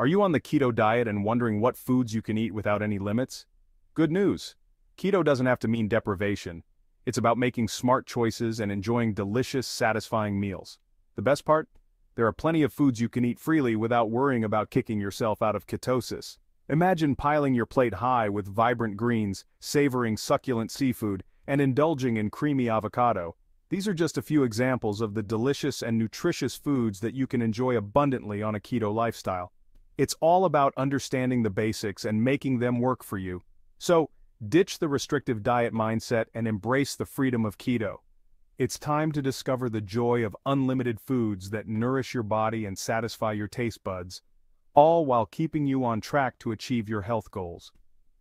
Are you on the keto diet and wondering what foods you can eat without any limits? Good news! Keto doesn't have to mean deprivation. It's about making smart choices and enjoying delicious, satisfying meals. The best part? There are plenty of foods you can eat freely without worrying about kicking yourself out of ketosis. Imagine piling your plate high with vibrant greens, savoring succulent seafood, and indulging in creamy avocado. These are just a few examples of the delicious and nutritious foods that you can enjoy abundantly on a keto lifestyle. It's all about understanding the basics and making them work for you. So, ditch the restrictive diet mindset and embrace the freedom of keto. It's time to discover the joy of unlimited foods that nourish your body and satisfy your taste buds, all while keeping you on track to achieve your health goals.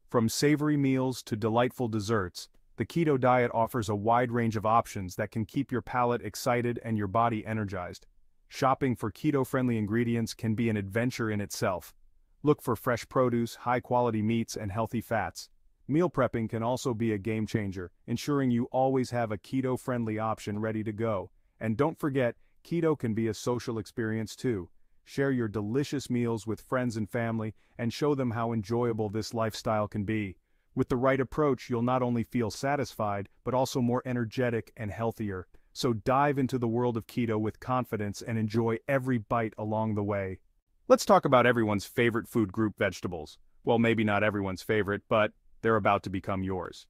From savory meals to delightful desserts, the keto diet offers a wide range of options that can keep your palate excited and your body energized. Shopping for keto-friendly ingredients can be an adventure in itself. Look for fresh produce, high-quality meats, and healthy fats. Meal prepping can also be a game changer, ensuring you always have a keto-friendly option ready to go. And don't forget, keto can be a social experience too. Share your delicious meals with friends and family, and show them how enjoyable this lifestyle can be. With the right approach, you'll not only feel satisfied, but also more energetic and healthier. So dive into the world of keto with confidence and enjoy every bite along the way. Let's talk about everyone's favorite food group, vegetables. Well, maybe not everyone's favorite, but they're about to become yours.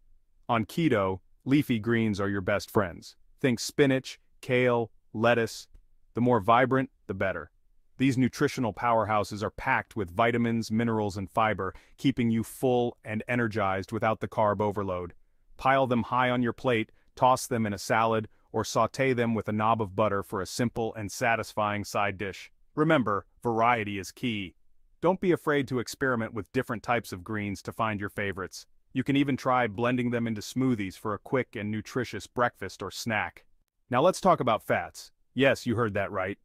On keto, leafy greens are your best friends. Think spinach, kale, lettuce. The more vibrant, the better. These nutritional powerhouses are packed with vitamins, minerals, and fiber, keeping you full and energized without the carb overload. Pile them high on your plate, toss them in a salad, or sauté them with a knob of butter for a simple and satisfying side dish. Remember, variety is key. Don't be afraid to experiment with different types of greens to find your favorites. You can even try blending them into smoothies for a quick and nutritious breakfast or snack. Now let's talk about fats. Yes, you heard that right.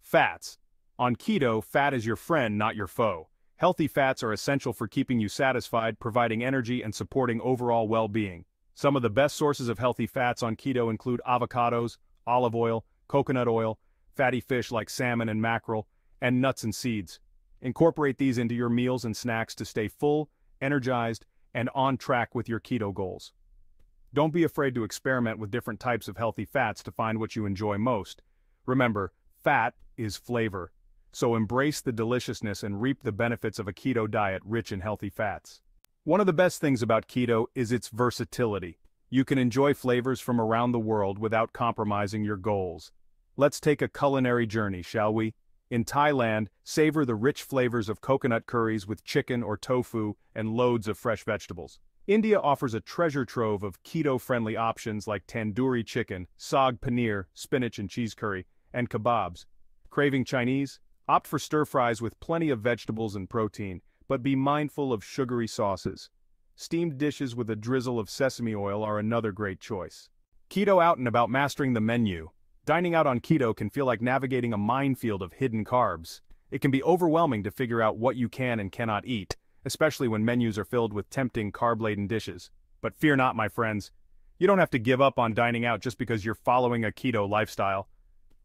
Fats. On keto, fat is your friend, not your foe. Healthy fats are essential for keeping you satisfied, providing energy, and supporting overall well-being. Some of the best sources of healthy fats on keto include avocados, olive oil, coconut oil, fatty fish like salmon and mackerel, and nuts and seeds. Incorporate these into your meals and snacks to stay full, energized, and on track with your keto goals. Don't be afraid to experiment with different types of healthy fats to find what you enjoy most. Remember, fat is flavor. So embrace the deliciousness and reap the benefits of a keto diet rich in healthy fats. One of the best things about keto is its versatility. You can enjoy flavors from around the world without compromising your goals. Let's take a culinary journey, shall we? In Thailand, savor the rich flavors of coconut curries with chicken or tofu and loads of fresh vegetables. India offers a treasure trove of keto-friendly options like tandoori chicken, sag paneer, spinach and cheese curry, and kebabs. Craving Chinese? Opt for stir-fries with plenty of vegetables and protein, but be mindful of sugary sauces. Steamed dishes with a drizzle of sesame oil are another great choice. Keto out and about, mastering the menu. Dining out on keto can feel like navigating a minefield of hidden carbs. It can be overwhelming to figure out what you can and cannot eat, especially when menus are filled with tempting carb-laden dishes. But fear not, my friends. You don't have to give up on dining out just because you're following a keto lifestyle.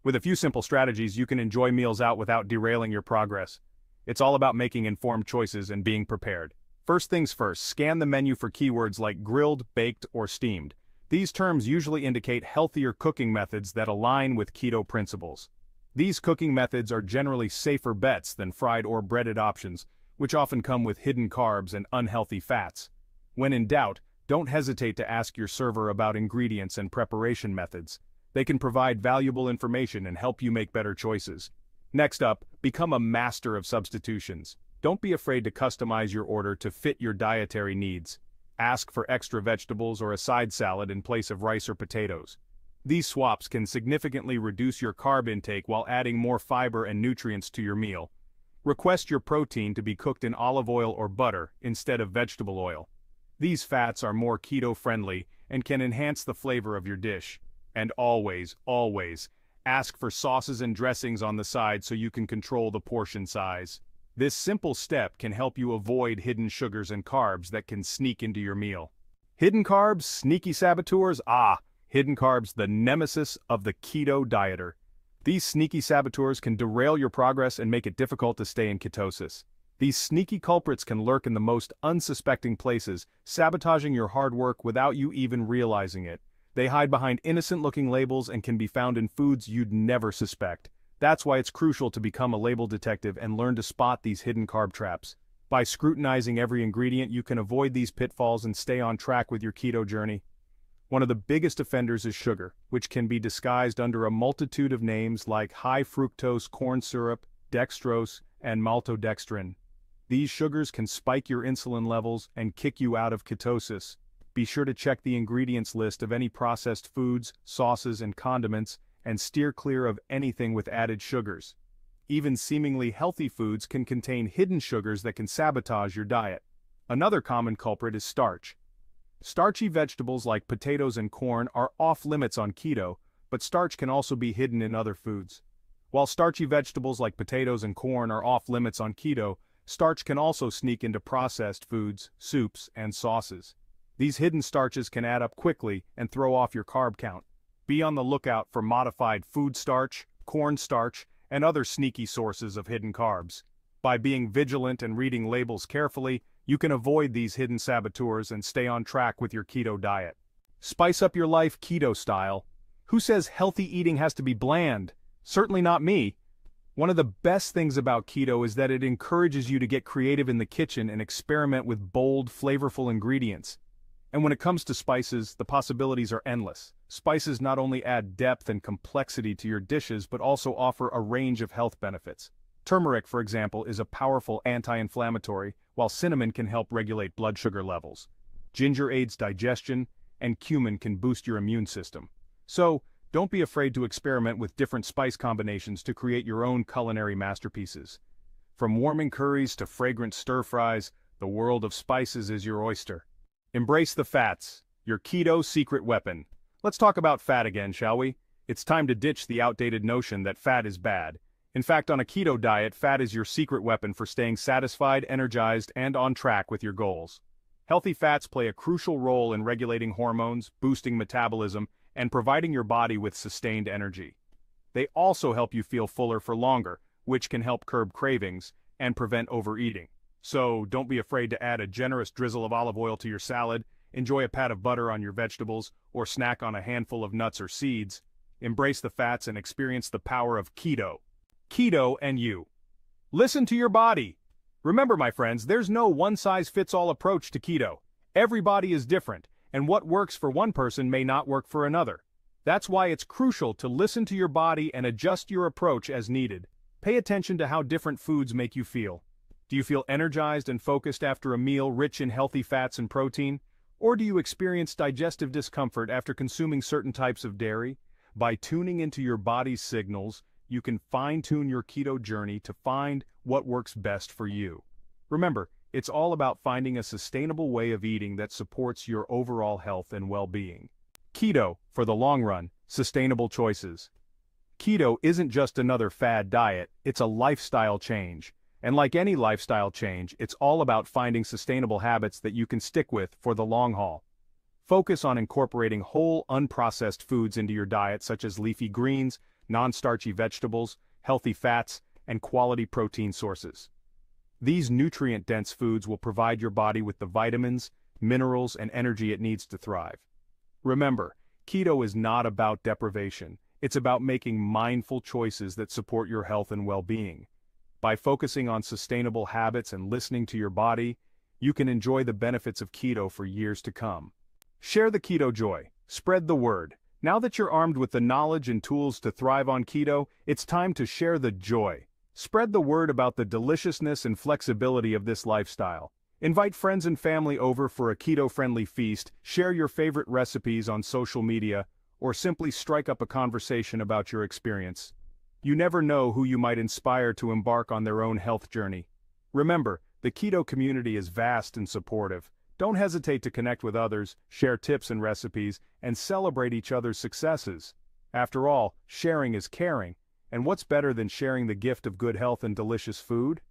With a few simple strategies, you can enjoy meals out without derailing your progress. It's all about making informed choices and being prepared. First things first, scan the menu for keywords like grilled, baked, or steamed. These terms usually indicate healthier cooking methods that align with keto principles. These cooking methods are generally safer bets than fried or breaded options, which often come with hidden carbs and unhealthy fats. When in doubt, don't hesitate to ask your server about ingredients and preparation methods. They can provide valuable information and help you make better choices. Next up, become a master of substitutions. Don't be afraid to customize your order to fit your dietary needs. Ask for extra vegetables or a side salad in place of rice or potatoes. These swaps can significantly reduce your carb intake while adding more fiber and nutrients to your meal. Request your protein to be cooked in olive oil or butter instead of vegetable oil. These fats are more keto-friendly and can enhance the flavor of your dish. And always, always, ask for sauces and dressings on the side so you can control the portion size. This simple step can help you avoid hidden sugars and carbs that can sneak into your meal. Hidden carbs, sneaky saboteurs? Hidden carbs, the nemesis of the keto dieter. These sneaky saboteurs can derail your progress and make it difficult to stay in ketosis. These sneaky culprits can lurk in the most unsuspecting places, sabotaging your hard work without you even realizing it. They hide behind innocent-looking labels and can be found in foods you'd never suspect. That's why it's crucial to become a label detective and learn to spot these hidden carb traps. By scrutinizing every ingredient, you can avoid these pitfalls and stay on track with your keto journey. One of the biggest offenders is sugar, which can be disguised under a multitude of names like high fructose corn syrup, dextrose, and maltodextrin. These sugars can spike your insulin levels and kick you out of ketosis. Be sure to check the ingredients list of any processed foods, sauces, and condiments, and steer clear of anything with added sugars. Even seemingly healthy foods can contain hidden sugars that can sabotage your diet. Another common culprit is starch. Starchy vegetables like potatoes and corn are off-limits on keto, but starch can also be hidden in other foods. While starchy vegetables like potatoes and corn are off-limits on keto, starch can also sneak into processed foods, soups, and sauces. These hidden starches can add up quickly and throw off your carb count. Be on the lookout for modified food starch, corn starch, and other sneaky sources of hidden carbs. By being vigilant and reading labels carefully, you can avoid these hidden saboteurs and stay on track with your keto diet. Spice up your life keto style. Who says healthy eating has to be bland? Certainly not me. One of the best things about keto is that it encourages you to get creative in the kitchen and experiment with bold, flavorful ingredients. And when it comes to spices, the possibilities are endless. Spices not only add depth and complexity to your dishes but also offer a range of health benefits. Turmeric, for example, is a powerful anti-inflammatory, while cinnamon can help regulate blood sugar levels. Ginger aids digestion, and cumin can boost your immune system. So, don't be afraid to experiment with different spice combinations to create your own culinary masterpieces. From warming curries to fragrant stir-fries, the world of spices is your oyster. Embrace the fats, your keto secret weapon. Let's talk about fat again, shall we? It's time to ditch the outdated notion that fat is bad. In fact, on a keto diet, fat is your secret weapon for staying satisfied, energized, and on track with your goals. Healthy fats play a crucial role in regulating hormones, boosting metabolism, and providing your body with sustained energy. They also help you feel fuller for longer, which can help curb cravings and prevent overeating. So, don't be afraid to add a generous drizzle of olive oil to your salad, enjoy a pat of butter on your vegetables, or snack on a handful of nuts or seeds. Embrace the fats and experience the power of keto. Keto and you. Listen to your body. Remember, my friends, there's no one-size-fits-all approach to keto. Every body is different, and what works for one person may not work for another. That's why it's crucial to listen to your body and adjust your approach as needed. Pay attention to how different foods make you feel. Do you feel energized and focused after a meal rich in healthy fats and protein? Or do you experience digestive discomfort after consuming certain types of dairy? By tuning into your body's signals, you can fine-tune your keto journey to find what works best for you. Remember, it's all about finding a sustainable way of eating that supports your overall health and well-being. Keto, for the long run, sustainable choices. Keto isn't just another fad diet, it's a lifestyle change. And like any lifestyle change, it's all about finding sustainable habits that you can stick with for the long haul. Focus on incorporating whole, unprocessed foods into your diet, such as leafy greens, non-starchy vegetables, healthy fats, and quality protein sources. These nutrient-dense foods will provide your body with the vitamins, minerals, and energy it needs to thrive. Remember, keto is not about deprivation. It's about making mindful choices that support your health and well-being. By focusing on sustainable habits and listening to your body, you can enjoy the benefits of keto for years to come. Share the keto joy. Spread the word. Now that you're armed with the knowledge and tools to thrive on keto, it's time to share the joy. Spread the word about the deliciousness and flexibility of this lifestyle. Invite friends and family over for a keto-friendly feast, share your favorite recipes on social media, or simply strike up a conversation about your experience. You never know who you might inspire to embark on their own health journey. Remember, the keto community is vast and supportive. Don't hesitate to connect with others, share tips and recipes, and celebrate each other's successes. After all, sharing is caring, and what's better than sharing the gift of good health and delicious food?